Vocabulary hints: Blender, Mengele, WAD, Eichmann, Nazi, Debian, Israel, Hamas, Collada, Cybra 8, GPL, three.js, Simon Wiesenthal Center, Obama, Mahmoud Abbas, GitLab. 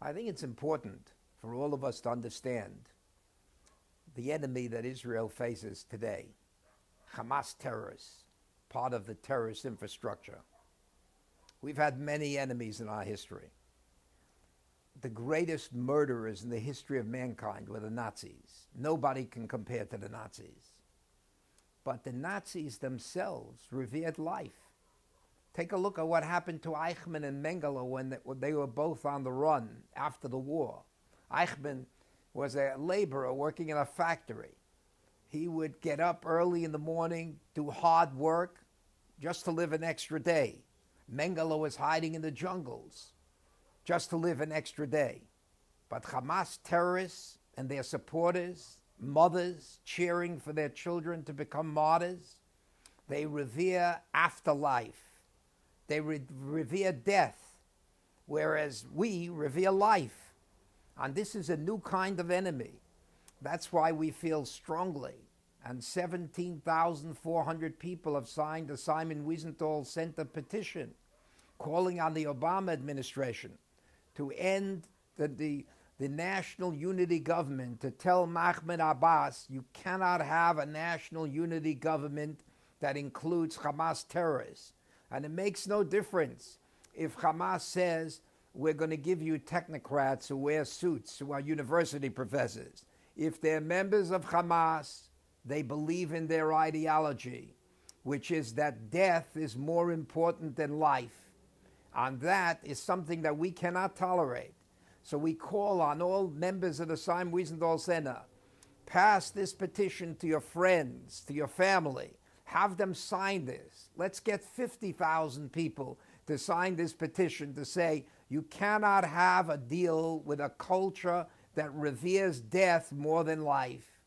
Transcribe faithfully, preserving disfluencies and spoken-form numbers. I think it's important for all of us to understand the enemy that Israel faces today, Hamas terrorists, part of the terrorist infrastructure. We've had many enemies in our history. The greatest murderers in the history of mankind were the Nazis. Nobody can compare to the Nazis. But the Nazis themselves revered life. Take a look at what happened to Eichmann and Mengele when they were both on the run after the war. Eichmann was a laborer working in a factory. He would get up early in the morning, do hard work, just to live an extra day. Mengele was hiding in the jungles, just to live an extra day. But Hamas terrorists and their supporters, mothers cheering for their children to become martyrs, they revere afterlife. They re revere death, whereas we revere life. And this is a new kind of enemy. That's why we feel strongly. And seventeen thousand four hundred people have signed the Simon Wiesenthal Center petition calling on the Obama administration to end the, the, the national unity government, to tell Mahmoud Abbas, you cannot have a national unity government that includes Hamas terrorists. And it makes no difference if Hamas says, we're going to give you technocrats who wear suits, who are university professors. If they're members of Hamas, they believe in their ideology, which is that death is more important than life. And that is something that we cannot tolerate. So we call on all members of the Simon Wiesenthal Center, pass this petition to your friends, to your family. Have them sign this. Let's get fifty thousand people to sign this petition to say you cannot have a deal with a culture that reveres death more than life.